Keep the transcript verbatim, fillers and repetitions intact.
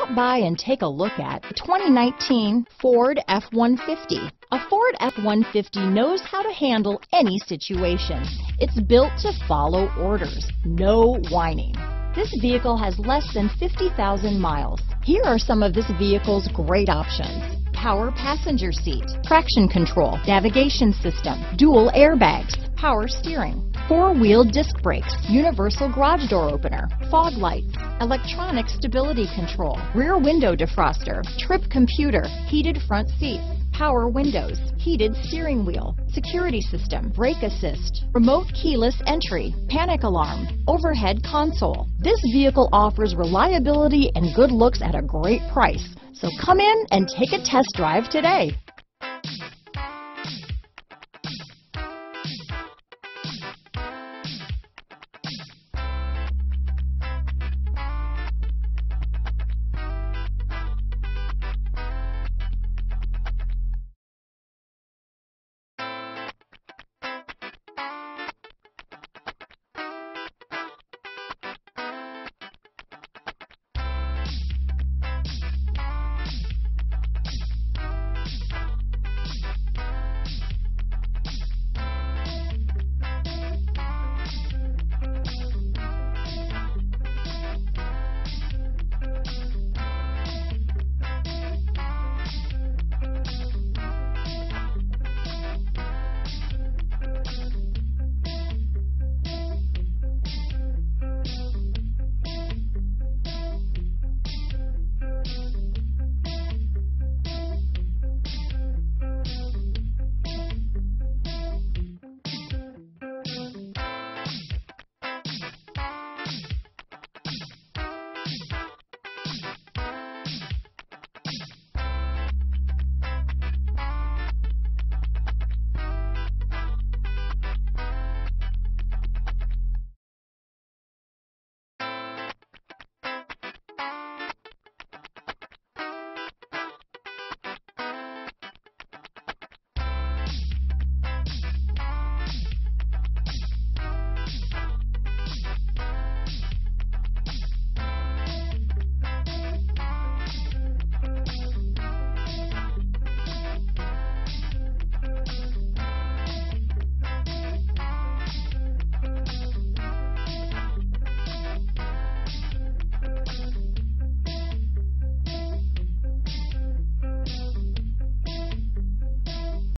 Stop by and take a look at the twenty nineteen Ford F one fifty. A Ford F one fifty knows how to handle any situation. It's built to follow orders, no whining. This vehicle has less than fifty thousand miles. Here are some of this vehicle's great options: power passenger seat, traction control, navigation system, dual airbags, power steering, four-wheel disc brakes, universal garage door opener, fog lights, electronic stability control, rear window defroster, trip computer, heated front seats, power windows, heated steering wheel, security system, brake assist, remote keyless entry, panic alarm, overhead console. This vehicle offers reliability and good looks at a great price. So come in and take a test drive today.